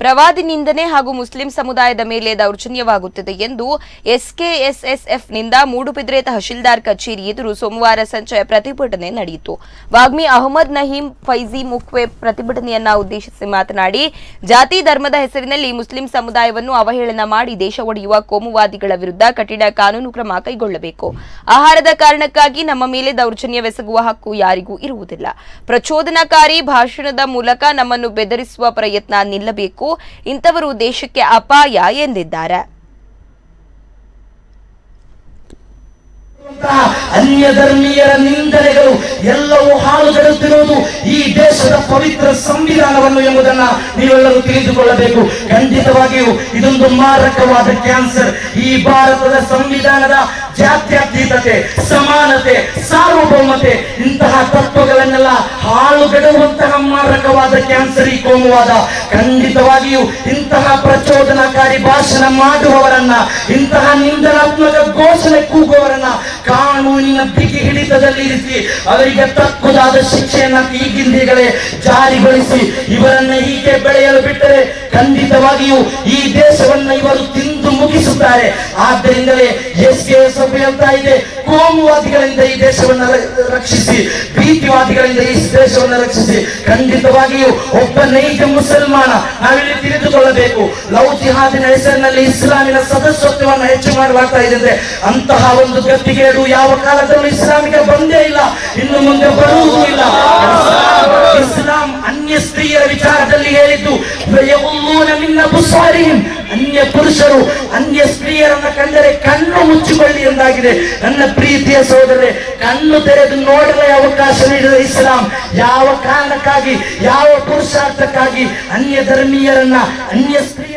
ಪ್ರವಾದಿ ನಿಂದನೆ ಹಾಗೂ ಮುಸ್ಲಿಂ ಸಮುದಾಯದ ಮೇಲೆ ದೌರ್ಜನ್ಯವಾಗುತ್ತಿದೆ ಎಂದು ಎಸ್ಕೆಎಸ್ಎಸ್ಎಫ್ ನಿಂದ ಮೂಡುಬಿದ್ರೆ ತಹಶೀಲ್ದಾರ್ ಕಚೇರಿ ಎದುರು ಸೋಮವಾರ ಸಂಜೆ ಪ್ರತಿಭಟನೆ ನಡೆಯಿತು. ವಾಗ್ಮಿ ಅಹಮದ್ ನಹೀಂ ಫೈಜಿ ಮುಖ್ವೆ ಪ್ರತಿಭಟನೆಯನ್ನು ಉದ್ದೇಶಿಸಿ ಮಾತನಾಡಿ, ಜಾತಿ ಧರ್ಮದ ಹೆಸರಿನಲ್ಲಿ ಮುಸ್ಲಿಂ ಸಮುದಾಯವನ್ನು ಅವಹೇಳನ ಮಾಡಿ ದೇಶ ಒಡೆಯುವ ಕೋಮುವಾದಿಗಳ ವಿರುದ್ಧ ಕಠಿಣ ಕಾನೂನು ಕ್ರಮ ಕೈಗೊಳ್ಳಬೇಕು. ಆಹಾರದ ಕಾರಣಕ್ಕಾಗಿ ನಮ್ಮ ಮೇಲೆ ದೌರ್ಜನ್ಯವೆಸಗುವ ಹಕ್ಕು ಯಾರಿಗೂ ಇರುವುದಿಲ್ಲ. ಪ್ರಚೋದನಕಾರಿ ಭಾಷಣದ ಮೂಲಕ ನಮ್ಮನ್ನು ಬೆದರಿಸುವ ಪ್ರಯತ್ನ ನಿಲ್ಲಬೇಕು. ಇಂಥವರು ದೇಶಕ್ಕೆ ಅಪಾಯ ಎಂದಿದ್ದಾರೆ. ಅನ್ಯ ಧರ್ಮೀಯರ ನಿಂದನೆಗಳು ಎಲ್ಲವೂ ಹಾಳುಗೆಡುತ್ತಿರುವುದು ಈ ದೇಶದ ಪವಿತ್ರ ಸಂವಿಧಾನವನ್ನು ಎಂಬುದನ್ನು ನೀವೆಲ್ಲರೂ ತಿಳಿದುಕೊಳ್ಳಬೇಕು. ಖಂಡಿತವಾಗಿಯೂ ಇದೊಂದು ಮಾರಕವಾದ ಕ್ಯಾನ್ಸರ್. ಈ ಭಾರತದ ಸಂವಿಧಾನದ ಜಾತ್ಯತೀತತೆ, ಸಮಾನತೆ, ಸಾರ್ವಭೌಮತೆ ಇಂತಹ ತತ್ವಗಳನ್ನೆಲ್ಲ ಹಾಳುಗೆಡುವಂತಹ ಮಾರಕವಾದ ಕ್ಯಾನ್ಸರ್ ಈ ಕೋಮುವಾದ. ಖಂಡಿತವಾಗಿಯೂ ಇಂತಹ ಪ್ರಚೋದನಕಾರಿ ಭಾಷಣ ಮಾಡುವವರನ್ನ, ಇಂತಹ ನಿಂದನಾತ್ಮಕ ಘೋಷಣೆ ಕೂಗುವವರನ್ನ ಕಾನೂನಿನ ಬಿಗಿ ಹಿಡಿತದಲ್ಲಿ ಇರಿಸಿ ಅವರಿಗೆ ತಕ್ಕುದಾದ ಶಿಕ್ಷೆಯನ್ನು ಈಗಿಂದಲೇ ಜಾರಿಗೊಳಿಸಿ ಇವರನ್ನ ಹೀಗೆ ಬೆಳೆಯಲು ಬಿಟ್ಟರೆ ಖಂಡಿತವಾಗಿಯೂ ಈ ದೇಶವನ್ನ ಇವರು ತಿಂದು ಮುಗಿಸುತ್ತಾರೆ. ಆದ್ದರಿಂದಲೇ ಎಸ್ಕೆಎಸ್ಎಫ್ ಹೇಳ್ತಾ ಇದೆ, ಕೋಮುವಾದಿಗಳಿಂದ ಈ ದೇಶವನ್ನ ರಕ್ಷಿಸಿ, ಭೀತಿವಾದಿಗಳಿಂದ ಈ ದೇಶವನ್ನ ರಕ್ಷಿಸಿ. ಖಂಡಿತವಾಗಿಯೂ ಒಬ್ಬ ನೈಜ ಮುಸಲ್ಮಾನ ನಾವಿಲ್ಲಿ ತಿಳಿದುಕೊಳ್ಳಬೇಕು. ಲವ್ ಜಿಹಾದಿನ ಹೆಸರಿನಲ್ಲಿ ಇಸ್ಲಾಮಿನ ಸದಸ್ಯತ್ವವನ್ನು ಹೆಚ್ಚು ಮಾಡಲಾಗ್ತಾ ಇದೆ ಅಂದ್ರೆ ಅಂತಹ ಒಂದು ಗತಿಗೇಡು ಯಾವ ಕಾಲದಲ್ಲೂ ಇಸ್ಲಾಮಿಗೆ ಬಂದೇ ಇಲ್ಲ, ಇನ್ನು ಮುಂದೆ ಬರುವುದೂ ಇಲ್ಲ. ಇಸ್ಲಾಂ ಅನ್ಯ ಸ್ತ್ರೀಯರ ವಿಚಾರದಲ್ಲಿ ಹೇಳಿದ್ದು ಅನ್ಯ ಪುರುಷರು ಅನ್ಯ ಸ್ತ್ರೀಯರನ್ನ ಕಂಡರೆ ಕಣ್ಣು ಮುಚ್ಚಿಕೊಳ್ಳಿ ಎಂದಾಗಿದೆ. ನನ್ನ ಪ್ರೀತಿಯ ಸಹೋದರರೇ, ಕಣ್ಣು ತೆರೆದು ನೋಡಲು ಅವಕಾಶ ನೀಡಿದ ಇಸ್ಲಾಂ ಯಾವ ಕಾರಣಕ್ಕಾಗಿ, ಯಾವ ಪುರುಷಾರ್ಥಕ್ಕಾಗಿ ಅನ್ಯ ಧರ್ಮೀಯರನ್ನ, ಅನ್ಯ ಸ್ತ್ರೀ